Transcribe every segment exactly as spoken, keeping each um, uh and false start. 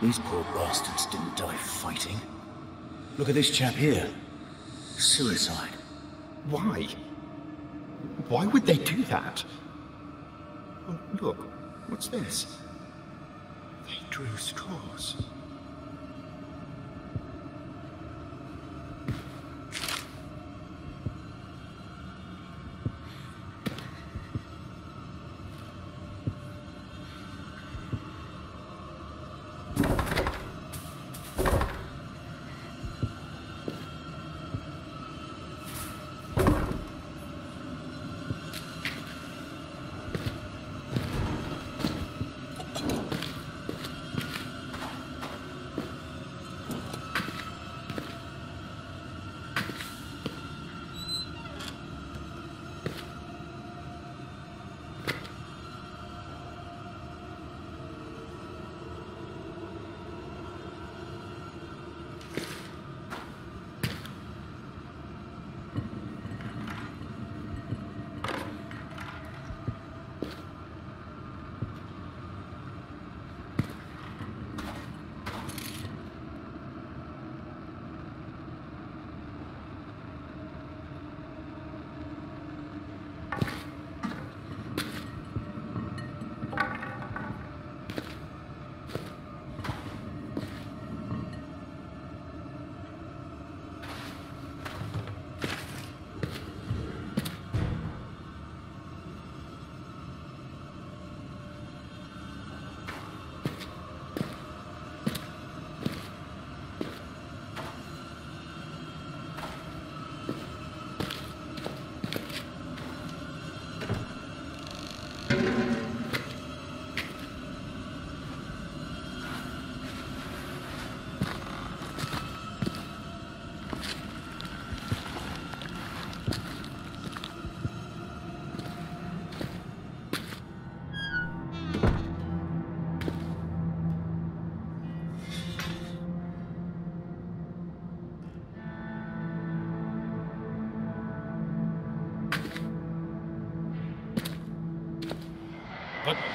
These poor bastards didn't die fighting. Look at this chap here. Suicide. Why? Why would they do that? Oh, look, what's this? drew straws.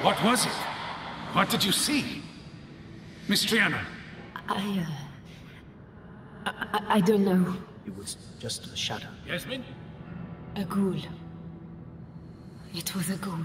What was it? What did you see? Miss Trianon? I, uh... I, I don't know. It was just a shadow. Yasmin? A ghoul. It was a ghoul.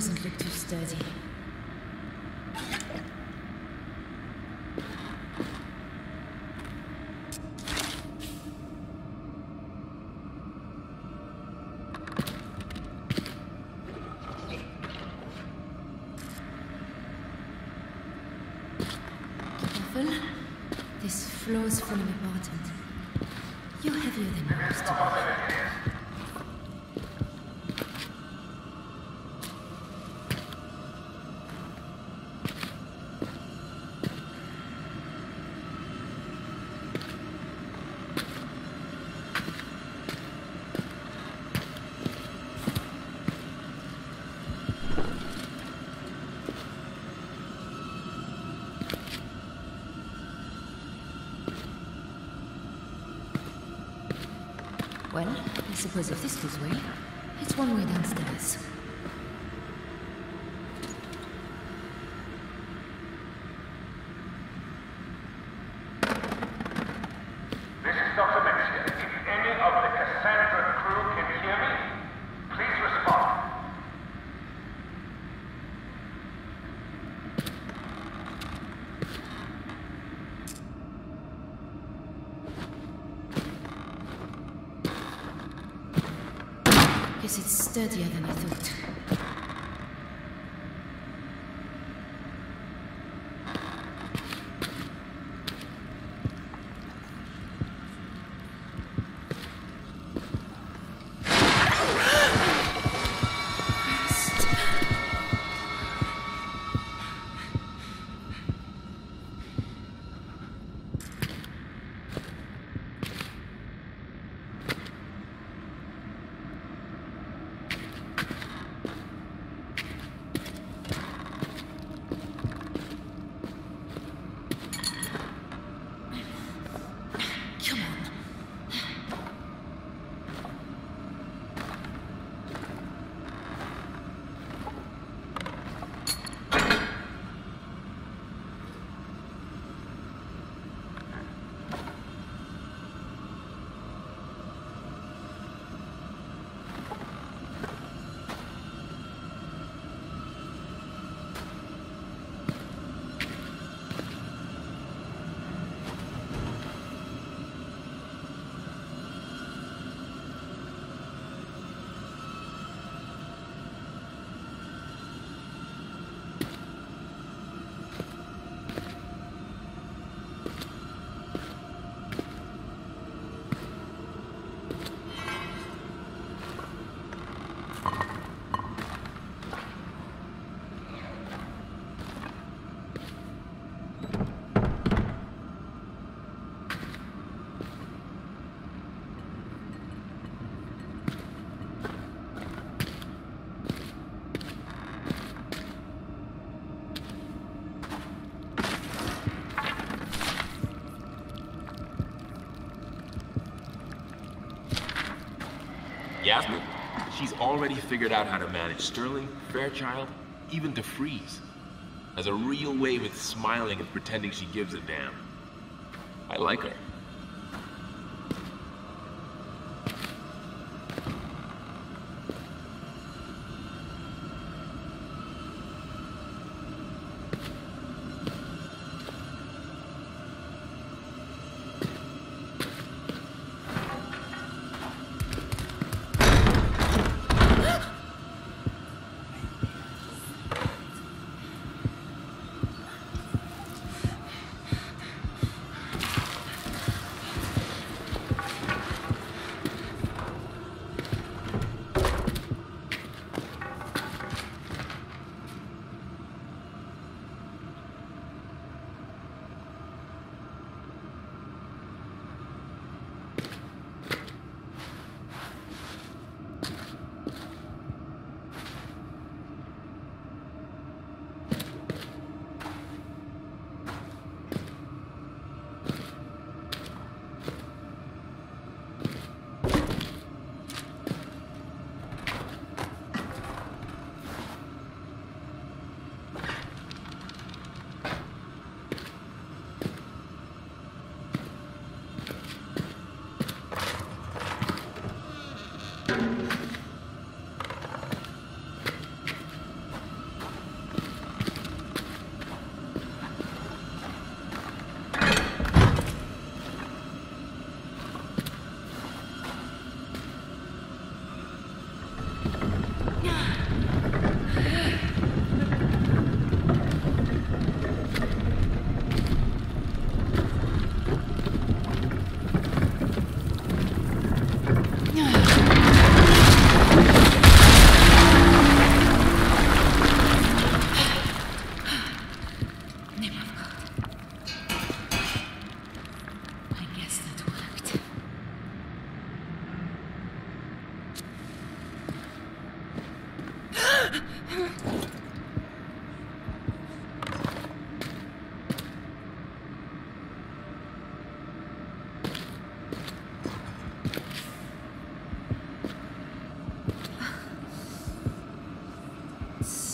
doesn't look too sturdy. Careful. This floor's falling apart and you're heavier than most. Well, I suppose if this goes away, it's one way downstairs. It's sturdier than I thought. Yasmin, she's already figured out how to manage Sterling, Fairchild, even DeFreeze. Has a real way with smiling and pretending she gives a damn. I like her.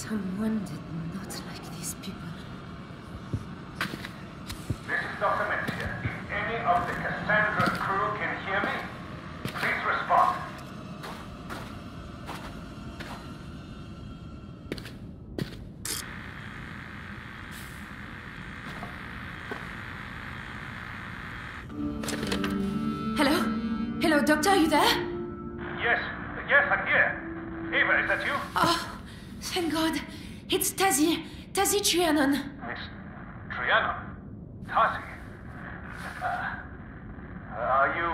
Someone did not like these people. This is Doctor Mencia. If any of the Cassandra crew can hear me, please respond. Hello? Hello, Doctor, are you there? Yes. Yes, I'm here. Eva, is that you? Oh. Thank God. It's Tazzy. Tasi Trianon. Miss Trianon? Tazzy? Uh, are you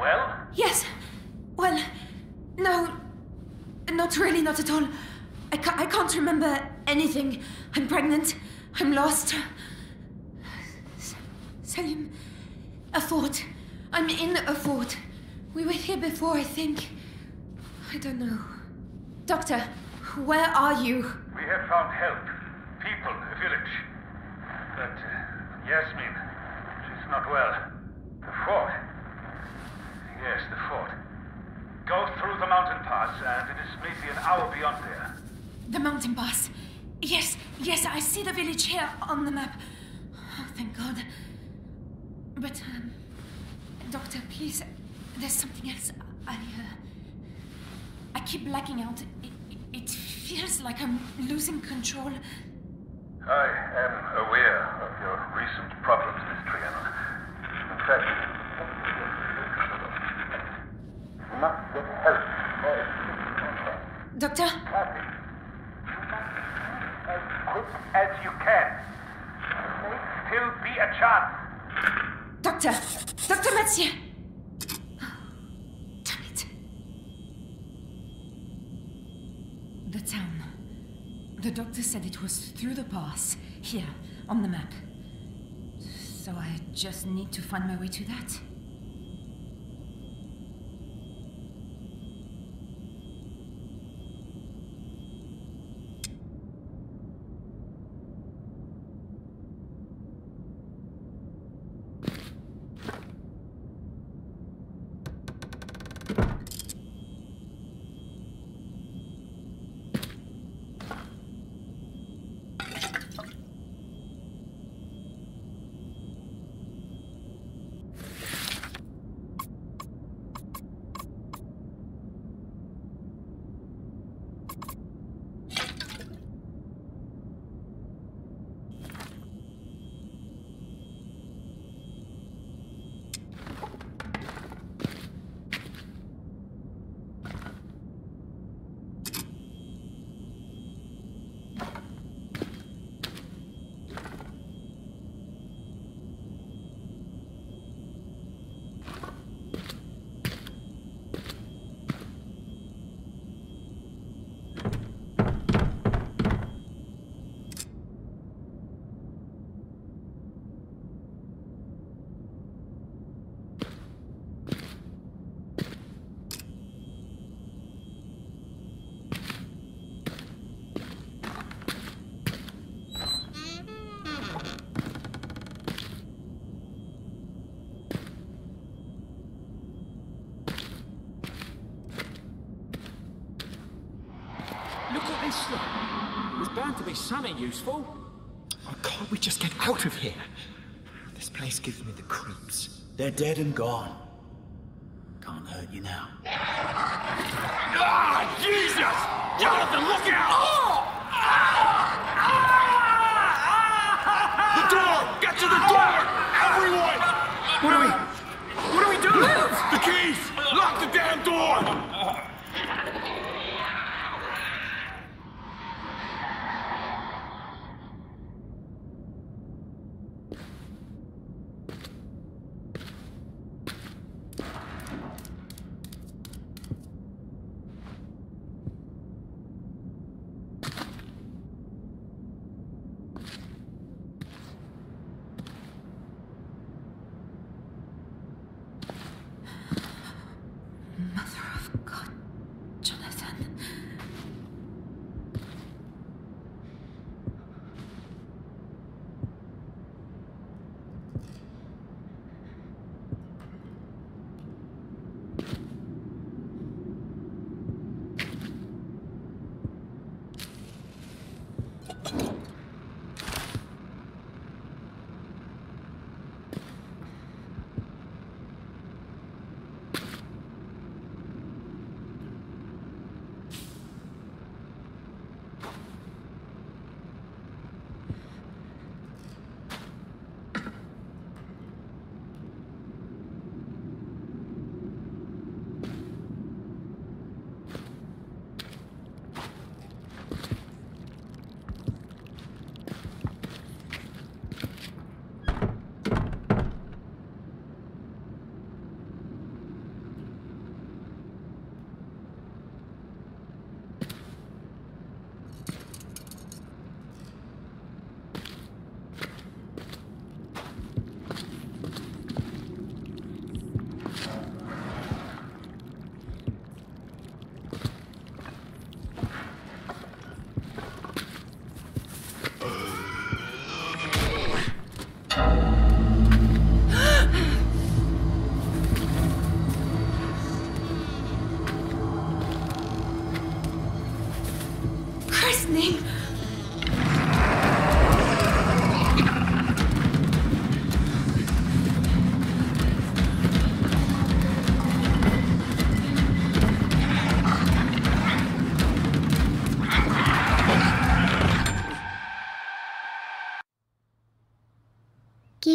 well? Yes. Well, no. Not really, not at all. I, ca I can't remember anything. I'm pregnant. I'm lost. Salim. A fort. I'm in a fort. We were here before, I think. I don't know. Doctor. Where are you? We have found help. People, a village. But uh, Yasmin, she's not well. The fort. Yes, the fort. Go through the mountain pass, and it is maybe an hour beyond there. The mountain pass. Yes, yes, I see the village here on the map. Oh, thank God. But, um, Doctor, please, there's something else. I, uh, I keep blacking out. It feels like I'm losing control. I am aware of your recent problems, Miss Trianon. In fact, you must get help. Doctor? Nothing. You must be as quick as you can. There may still be a chance. Doctor! Doctor Mencia! The town. The doctor said it was through the pass, here, on the map. So I just need to find my way to that. There's bound to be something useful. Oh, can't we just get out of here? This place gives me the creeps. They're dead and gone. Can't hurt you now. Ah, Jesus! Jonathan, look out! Oh! Ah! Ah! The door! Get to the door! Everyone! What are we? What are we doing? Move! The keys! Lock the damn door!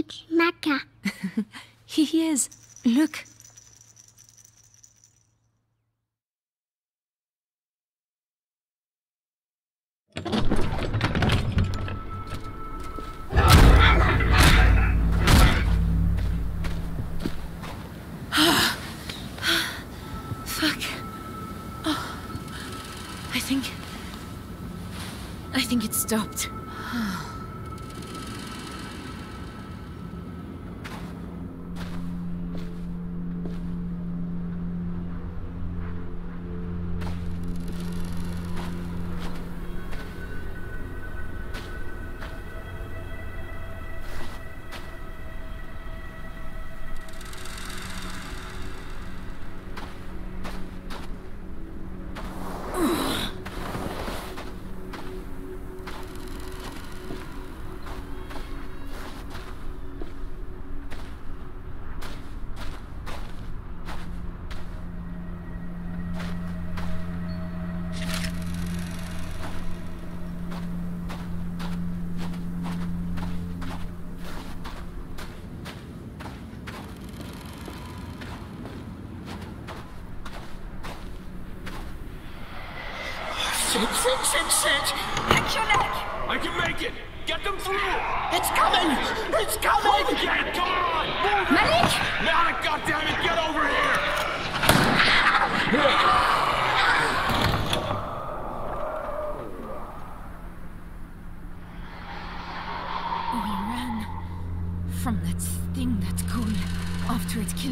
Big Maca. Here he is. Look. Fuck. Oh. I think... I think it stopped.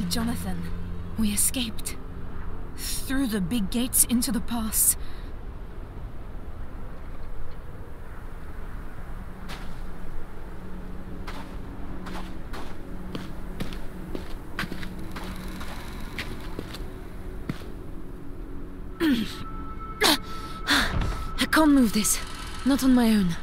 Jonathan, we escaped through the big gates into the pass. I can't move this, not on my own.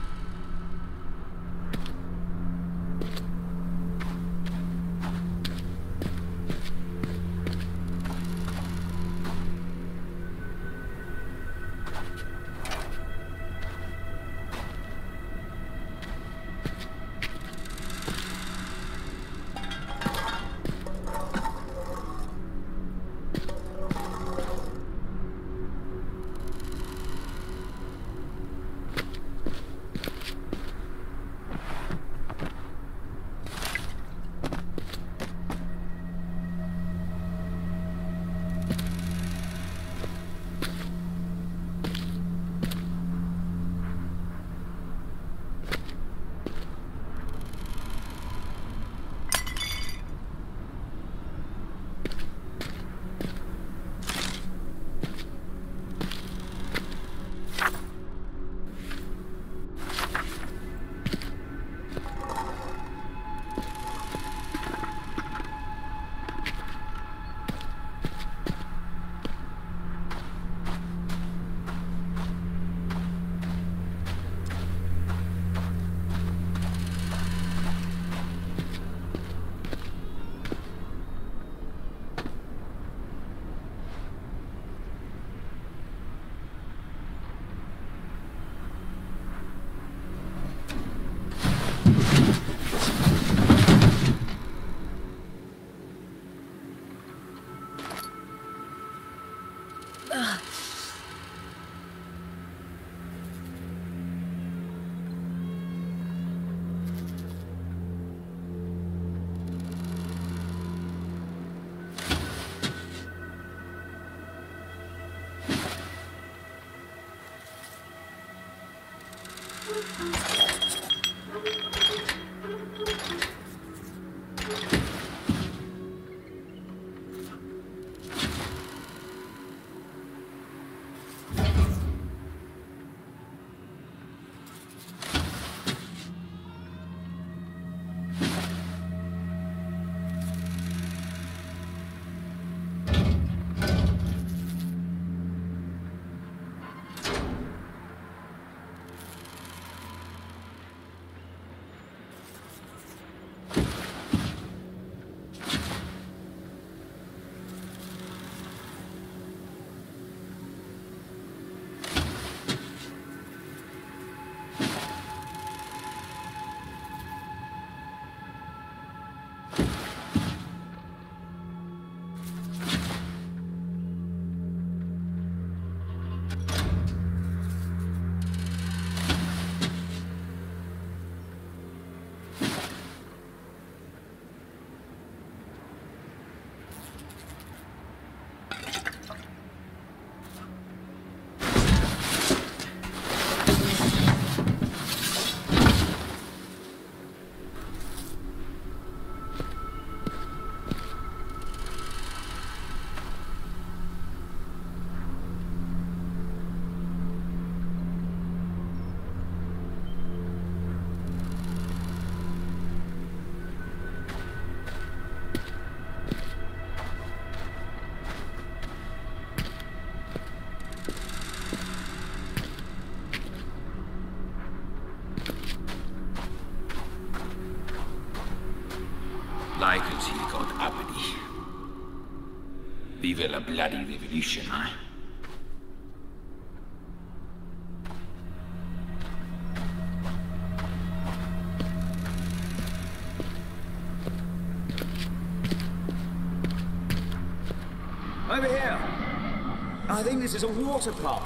Like he got uppity. Vive la bloody revolution, eh? Over here! I think this is a water pump.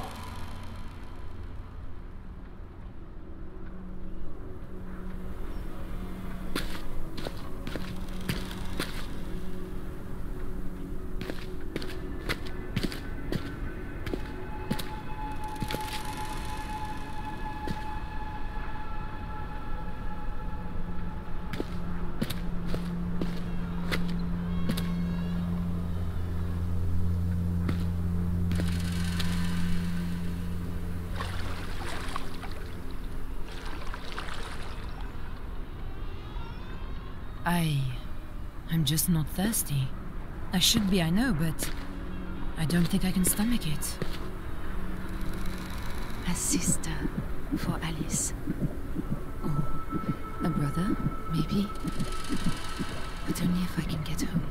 I'm just not thirsty. I should be, I know, but I don't think I can stomach it. A sister for Alice. Or a brother, maybe. But only if I can get home.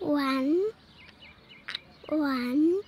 One. One.